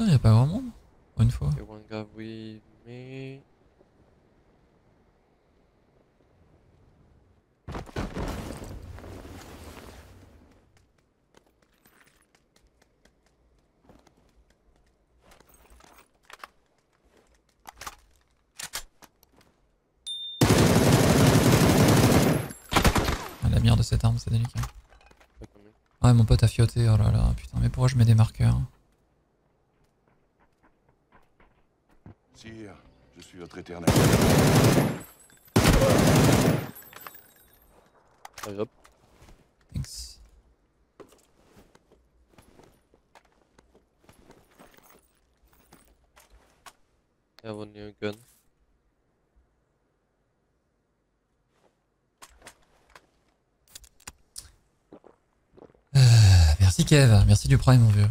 Putain, y'a pas grand monde pour une fois. Ah, la mire de cette arme, c'est délicat. Ah, mon pote a fioté, oh là là, putain, mais pourquoi je mets des marqueurs? Sire, je suis votre éternel. Allez hop. Thanks. I have a new gun. Merci Kev, merci du prime mon vieux.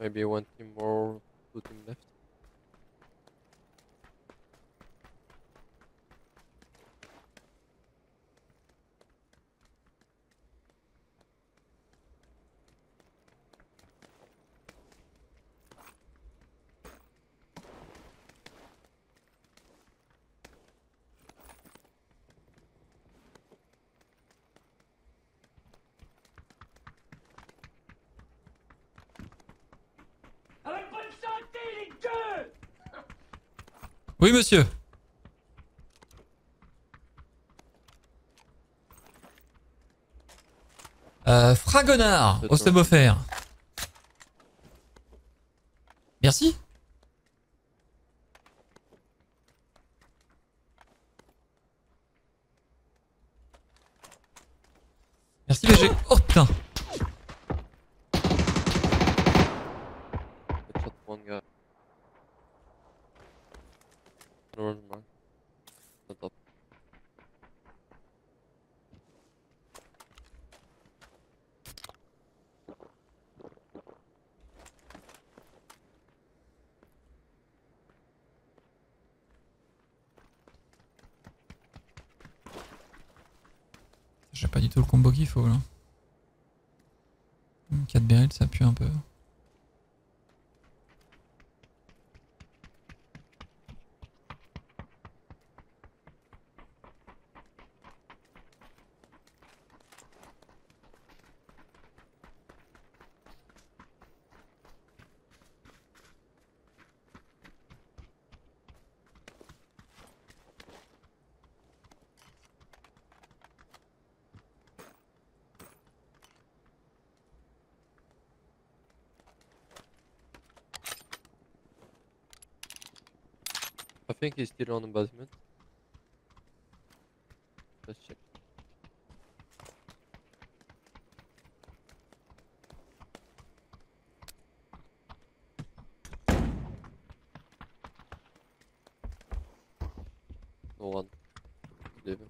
Maybe one team more, two team left. Oui, monsieur. Fragonard, au Sebofair. Merci. Merci, BG. Oh, putain. J'ai pas du tout le combo qu'il faut là. 4 barils ça pue un peu. I think he's still on the basement. Let's check. No one. Leave him.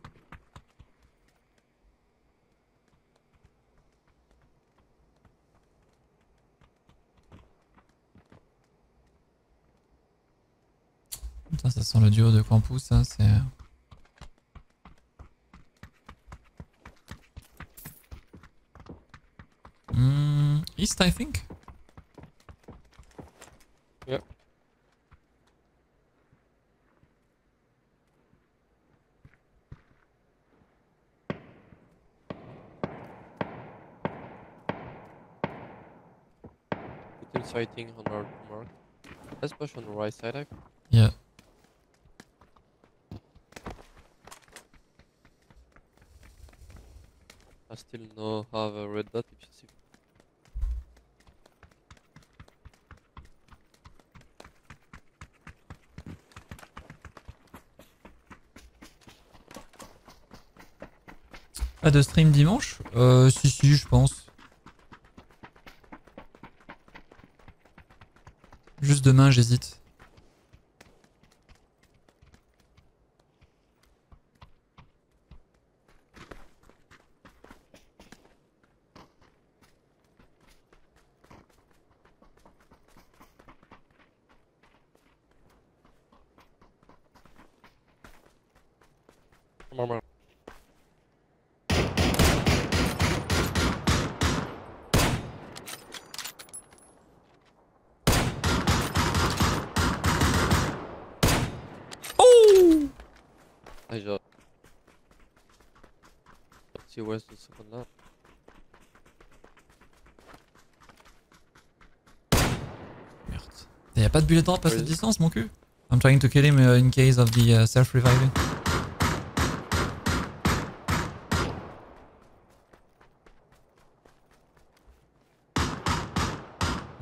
Ça sent le duo de Campus, ça c'est... East, I think. Yeah. Put them sighting on our mark. Let's push on the right side, I think. Yeah. I still know how a red dot if you see. Pas de stream dimanche? Si je pense. juste demain, j'hésite. Where's the second lap? Merde. Y'a pas de bullet drop à cette distance, mon cul? I'm trying to kill him in case of the self-reviving.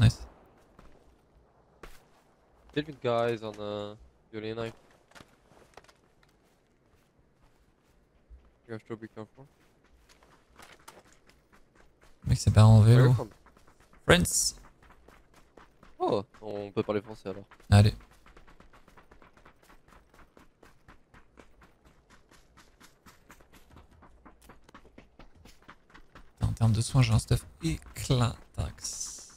Nice. Deal with guys on Yuri knife. You have to be careful. Mec, c'est pas en vélo. Friends. Oh, on peut parler français alors. Allez. En termes de soins, j'ai un stuff éclatax.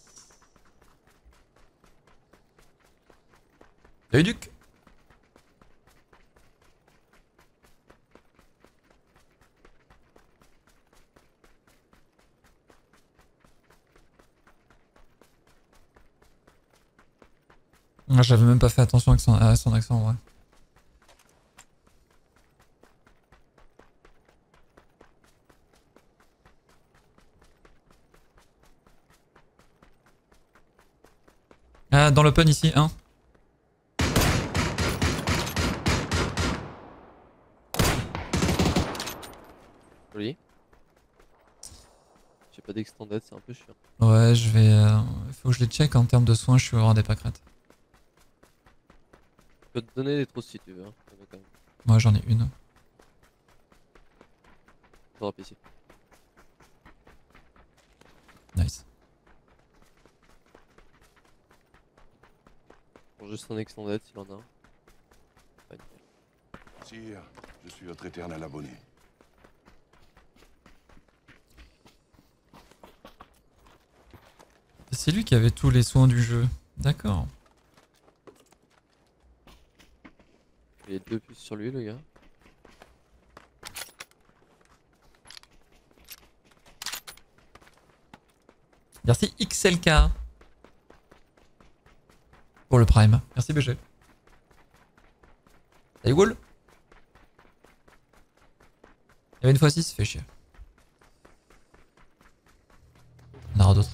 Salut Duc. J'avais même pas fait attention à son accent en vrai. Ah, dans l'open ici, hein. Oui. J'ai pas d'extended, c'est un peu chiant. Ouais, je vais. Faut que je les check en termes de soins, je suis au des pâquerettes. Je peux te donner des trousses si tu veux. Hein. Moi j'en ai une. Je drop ici. Nice. Bon, juste un extended s'il en a un. Ouais. Sire, je suis votre éternel abonné. C'est lui qui avait tous les soins du jeu. D'accord. Il y a deux puces sur lui, le gars. Merci XLK pour le prime. Merci BG. Salut Wall. Il y avait une fois 6, fait chier. On aura d'autres.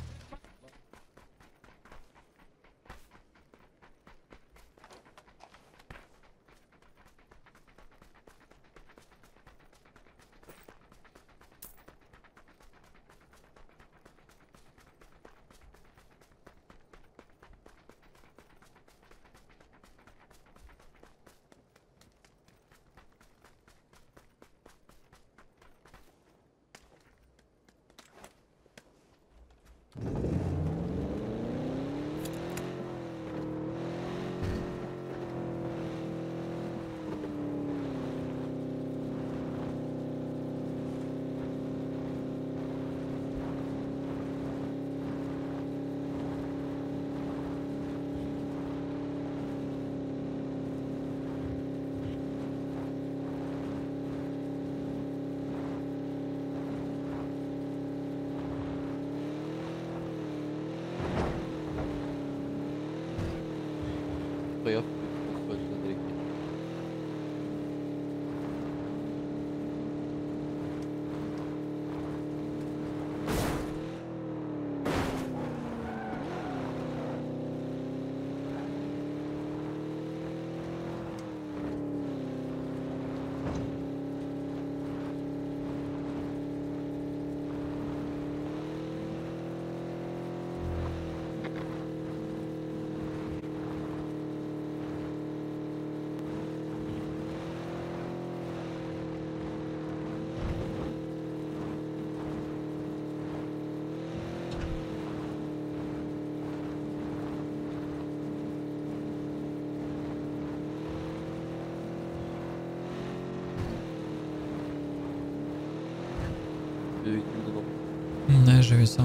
Ouais, j'ai vu ça.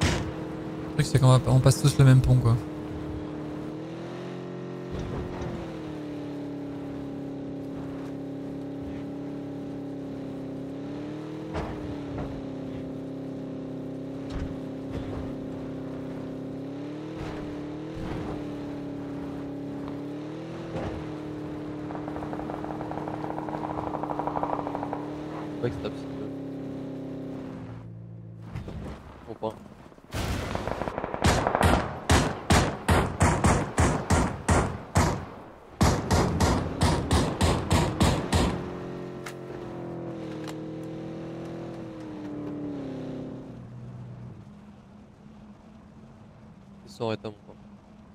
Le truc, c'est qu'on passe tous le même pont, quoi.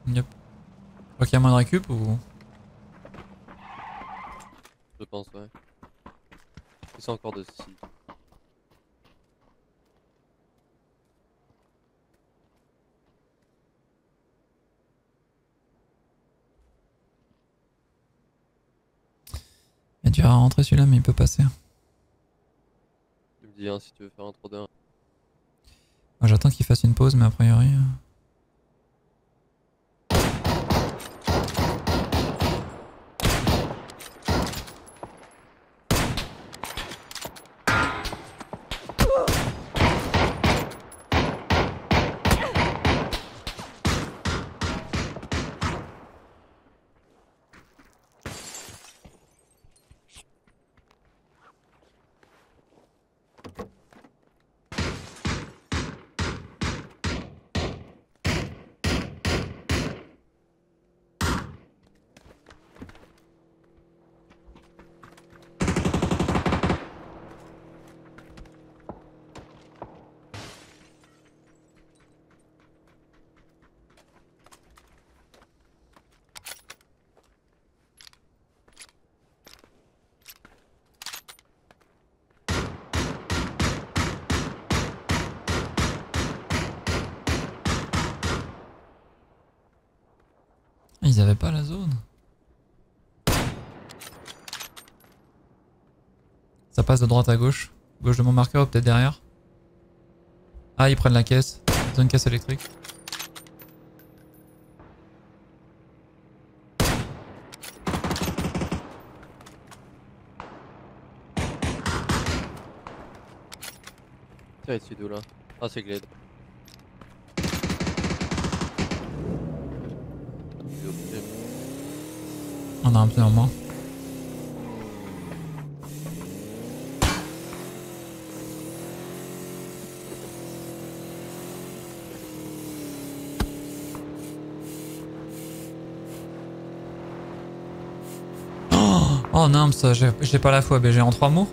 Yep. Tu crois qu'il y a moins de récup ou... Je pense, ouais. Ils sont encore de ceci. Il est dur à rentrer celui-là, mais il peut passer. Tu me dis hein, si tu veux faire un 3-2-1. Moi j'attends qu'il fasse une pause, mais a priori... Ils avaient pas la zone. Ça passe de droite à gauche. Gauche de mon marqueur, peut-être derrière. Ah, ils prennent la caisse. Ils ont une caisse électrique. Tiens, c'est d'où là? Ah, c'est Glade. On a un pneu en moins. Oh non, ça, j'ai pas la foi, BG en 3 mots.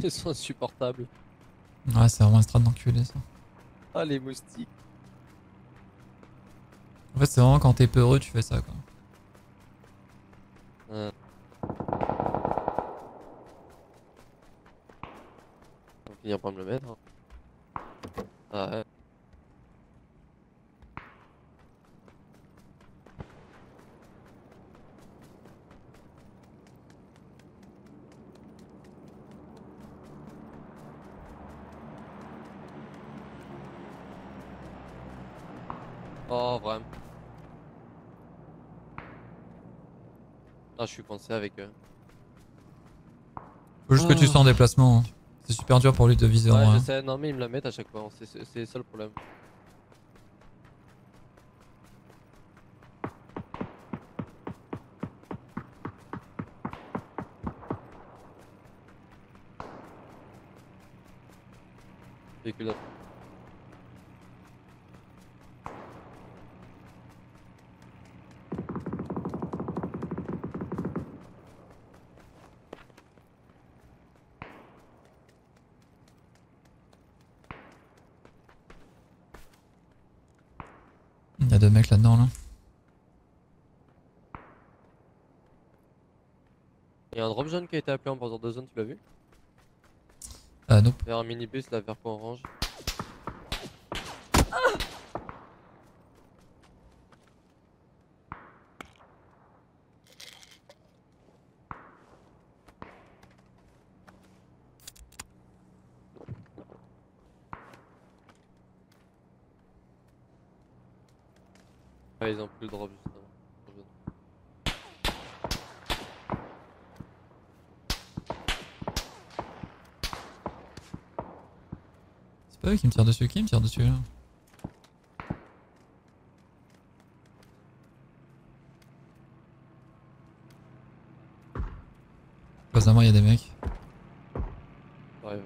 Ils sont insupportables. Ouais, c'est vraiment un strat d'enculé ça. Ah, les moustiques. En fait, c'est vraiment quand t'es peureux, tu fais ça quoi. On finit par me le mettre. Hein. Ah ouais. Oh, vraiment. Ah, je suis coincé avec eux. Faut juste que tu sois en déplacement. Hein. C'est super dur pour lui de viser en vrai. Ouais, non, mais ils me la mettent à chaque fois. C'est ça le problème. Véhicule. Il y a deux mecs là-dedans là. Il y a un drop jaune qui a été appelé en bordure de zone, tu l'as vu? Ah non. Nope. Vers un minibus là, vers point orange. Ah ouais, ils ont plus le drop juste avant. C'est eux qui me tirent dessus, qui me tire dessus là? Face à moi y'a des mecs. Ouais.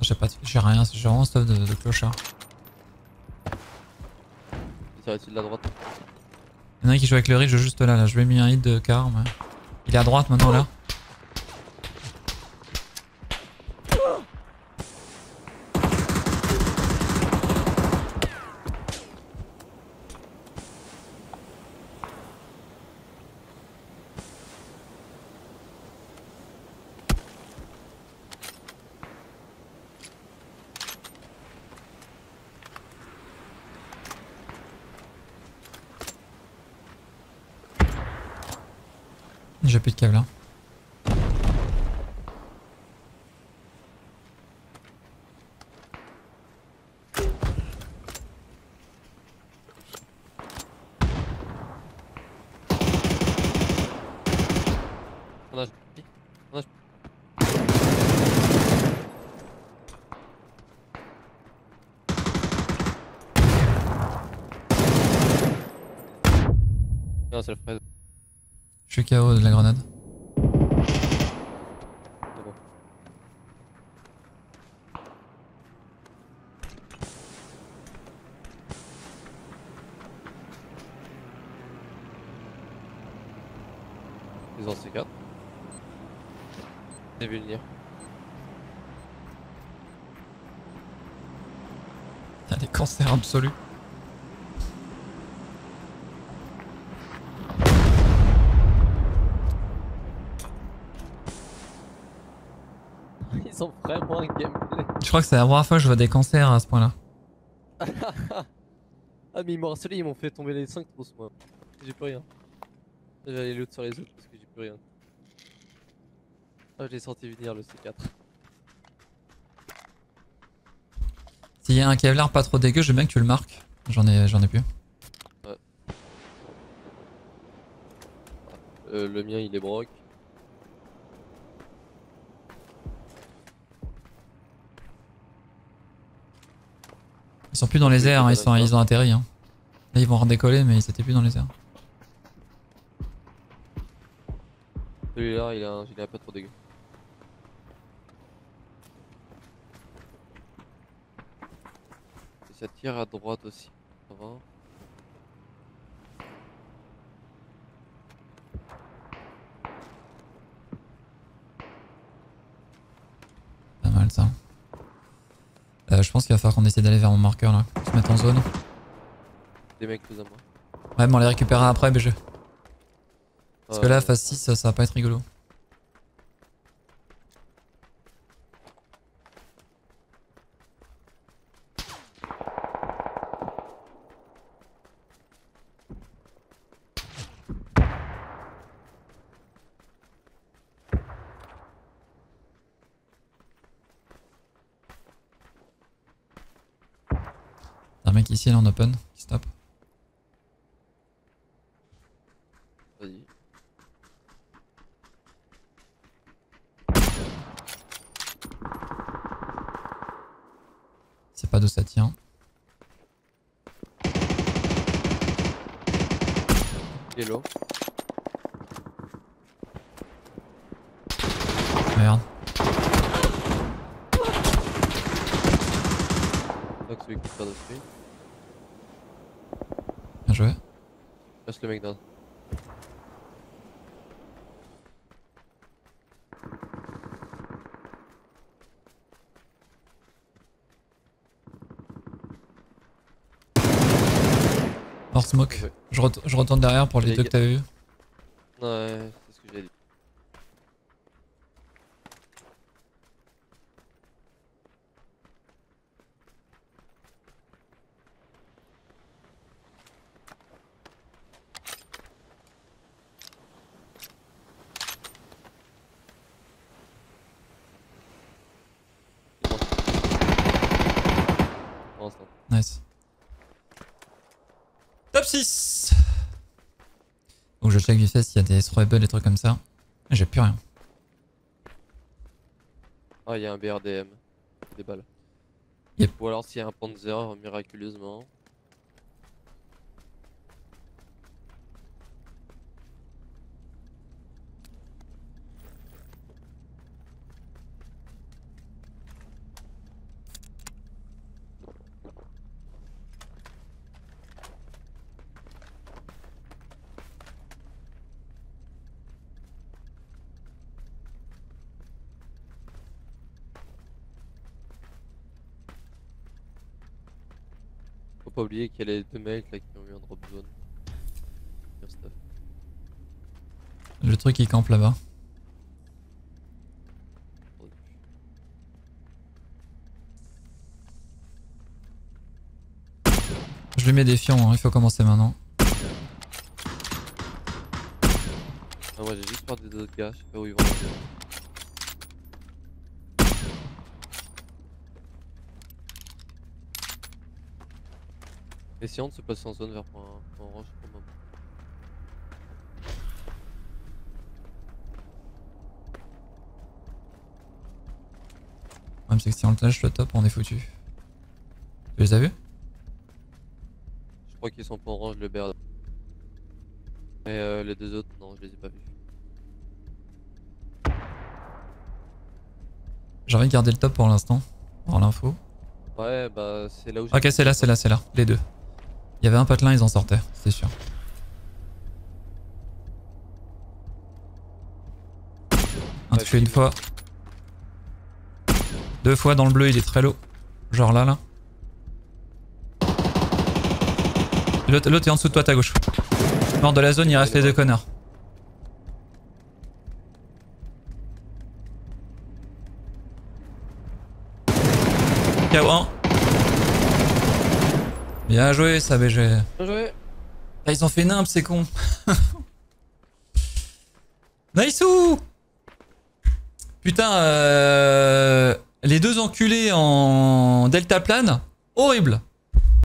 J'ai pas, j'ai rien, j'ai vraiment stuff de clochard. Il tire dessus de la droite. Il y en a un qui joue avec le ridge juste là, je lui ai mis un hit de car. Mais... il est à droite maintenant là. J'ai plus de câble là. Non, c'est la fraise. Je suis KO de la grenade. Ils ont C4. J'ai vu venir. T'as des cancers absolus. Ils ont vraiment un gameplay. Je crois que c'est la première fois que je vois des cancers à ce point là. Ah mais ils m'ont harcelé, ils m'ont fait tomber les 5 trousses moi. J'ai plus rien. J'allais loot sur les autres parce que j'ai plus rien. Ah je l'ai senti venir le C4. S'il y a un Kevlar pas trop dégueu, je veux bien que tu le marques. J'en ai plus. Ouais. Le mien il est broc. Ils sont plus dans les airs, hein, ils ont atterri. Hein. Là ils vont redécoller mais ils étaient plus dans les airs. Celui-là il a pas trop dégueu. Et ça tire à droite aussi. Ça va. Pas mal ça. Je pense qu'il va falloir qu'on essaie d'aller vers mon marqueur là, se mettre en zone. Des mecs plus à moi. Ouais mais on les récupérera après BG. Parce que là phase 6 ça va pas être rigolo. Un mec ici, il est en open, qui se tape. Vas-y. C'est pas d'où ça tient. Il est low. Merde. Donc celui qui tire dessus. Bien joué. Passe le mec down. Hors smoke. Ouais. Je retourne derrière pour les deux que t'as eu. Ouais, c'est ce que j'ai dit. Nice. Top 6. Donc je check vite fait s'il y a des throwables, des trucs comme ça. J'ai plus rien. Ah, il y a un BRDM. Des balles. Yep. Ou alors s'il y a un Panzer, miraculeusement. Faut pas oublier qu'il y a les deux mecs là qui ont eu un drop zone. Le truc il campe là-bas. Je lui mets des fions, hein. Il faut commencer maintenant. Ah, moi j'ai juste peur des autres gars, je sais pas où ils vont. Essayons de se passer en zone vers point orange pour le moment. Le problème c'est que si on le lâche le top on est foutu. Tu les as vus? Je crois qu'ils sont point orange le BR. Et les deux autres non je les ai pas vus. J'ai envie de garder le top pour l'instant, pour l'info. Ouais bah c'est là où j'ai... Ok c'est là, les deux. Il y avait un patelin, ils en sortaient, c'est sûr. Un tué une fois. Deux fois dans le bleu, il est très low. Genre là. L'autre est en dessous de toi, à ta gauche. Mort de la zone, il reste les deux connards. KO1. Bien joué, ça BG. Bien joué. Ah, ils ont fait nimble, c'est con. Niceou. Putain, les deux enculés en deltaplane, horrible.